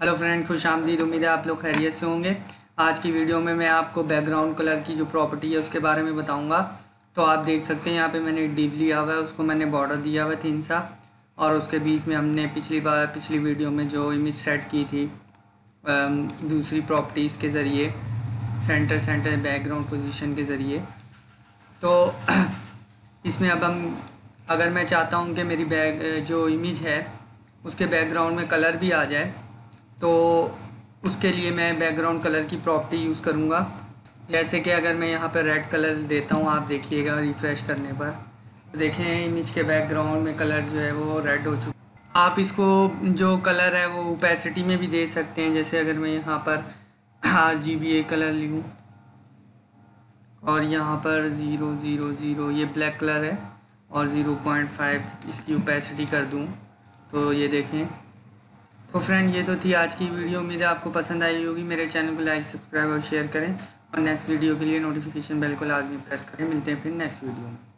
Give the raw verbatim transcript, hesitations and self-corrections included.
Hello friend, खुश आमदीद। उम्मीद है आप लोग खैरियत से होंगे। आज की वीडियो में मैं आपको बैकग्राउंड कलर की जो प्रॉपर्टी है उसके बारे में बताऊंगा। तो आप देख सकते हैं यहाँ पे मैंने डीप लिया हुआ है, उसको मैंने बॉर्डर दिया हुआ है थिन सा, और उसके बीच में हमने पिछली बार पिछली वीडियो में जो इमेज सेट की थी दूसरी प्रॉपर्टीज़ के ज़रिए, सेंटर सेंटर बैकग्राउंड पोजिशन के ज़रिए। तो इसमें अब हम अगर मैं चाहता हूँ कि मेरी बैग जो इमेज है उसके बैकग्राउंड में कलर भी आ जाए, तो उसके लिए मैं बैकग्राउंड कलर की प्रॉपर्टी यूज़ करूँगा। जैसे कि अगर मैं यहाँ पर रेड कलर देता हूँ, आप देखिएगा रिफ़्रेश करने पर, तो देखें इमेज के बैकग्राउंड में कलर जो है वो रेड हो चुका। आप इसको जो कलर है वो ओपेसिटी में भी दे सकते हैं। जैसे अगर मैं यहाँ पर R G B A colour लूँ और यहाँ पर ज़ीरो ज़ीरो ज़ीरो ये ब्लैक कलर है और ज़ीरो पॉइंट फाइव इसकी ओपेसिटी कर दूँ, तो ये देखें। तो फ्रेंड, ये तो थी आज की वीडियो। उम्मीद है आपको पसंद आई होगी। मेरे चैनल को लाइक, सब्सक्राइब और शेयर करें, और नेक्स्ट वीडियो के लिए नोटिफिकेशन बेल को लाजमी प्रेस करें। मिलते हैं फिर नेक्स्ट वीडियो में।